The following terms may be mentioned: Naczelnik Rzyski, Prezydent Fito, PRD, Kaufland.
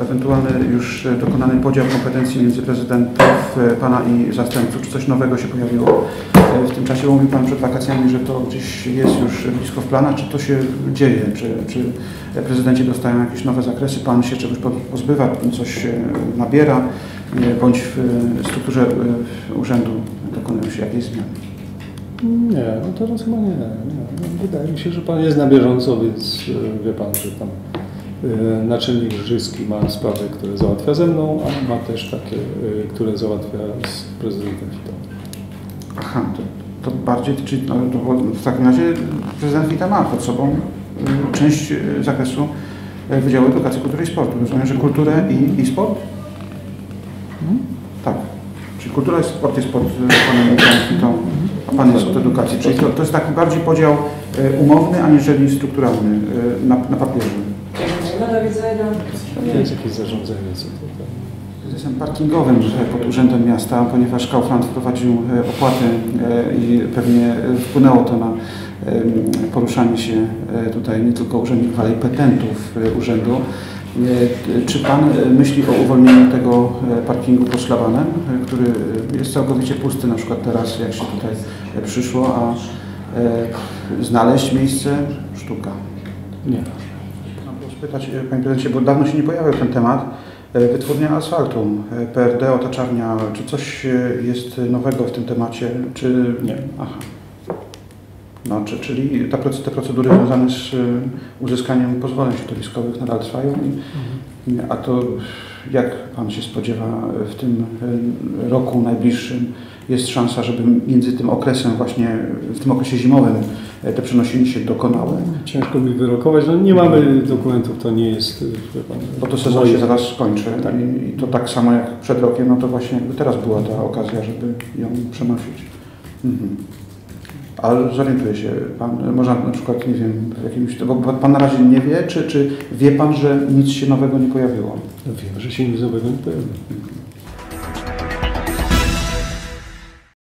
ewentualny już dokonany podział kompetencji między prezydentów, pana i zastępców, czy coś nowego się pojawiło w tym czasie? Mówił pan przed wakacjami, że to gdzieś jest już blisko w planach. Czy to się dzieje? Czy prezydenci dostają jakieś nowe zakresy? Pan się czegoś pozbywa, coś nabiera, bądź w strukturze urzędu dokonują się jakieś zmiany? Nie, no teraz chyba nie. Wydaje mi się, że pan jest na bieżąco, więc wie pan, że tam Naczelnik Rzyski ma sprawy, które załatwia ze mną, a ma też takie, które załatwia z prezydentem Fito. Aha, to bardziej, czyli no, w takim razie prezydent Fito ma pod sobą część zakresu Wydziału Edukacji, Kultury i Sportu. Rozumiem, że kulturę i sport? Mhm. Tak. Czyli kultura i sport jest pod panem Fito, a pan jest od edukacji. Czyli to jest taki bardziej podział umowny, aniżeli strukturalny na papierze. Do widzenia. To jest jakieś zarządzenie. Jestem parkingowym pod Urzędem Miasta, ponieważ Kaufland wprowadził opłaty i pewnie wpłynęło to na poruszanie się tutaj nie tylko urzędników, ale i petentów urzędu. Czy pan myśli o uwolnieniu tego parkingu pod szlabanem, który jest całkowicie pusty, na przykład teraz, jak się tutaj przyszło, a znaleźć miejsce? Sztuka. Nie. Pytać, panie prezydencie, bo dawno się nie pojawił ten temat, wytwórnia asfaltu, PRD, otaczarnia, czy coś jest nowego w tym temacie, czy... Nie. Aha. No, czyli te procedury związane z uzyskaniem pozwoleń środowiskowych nadal trwają, a to jak pan się spodziewa w tym roku najbliższym? Jest szansa, żeby między tym okresem właśnie, w tym okresie zimowym te przenosiny się dokonały? Ciężko mi wyrokować, no nie mamy dokumentów, to nie jest... Bo to sezon się zaraz skończy, tak. I to tak samo jak przed rokiem, no to właśnie jakby teraz była ta okazja, żeby ją przenosić. Mhm. Ale zorientuje się pan, może na przykład, nie wiem, w jakimś... Bo pan na razie nie wie, czy wie pan, że nic się nowego nie pojawiło? No wiem, że się nic nowego nie pojawiło.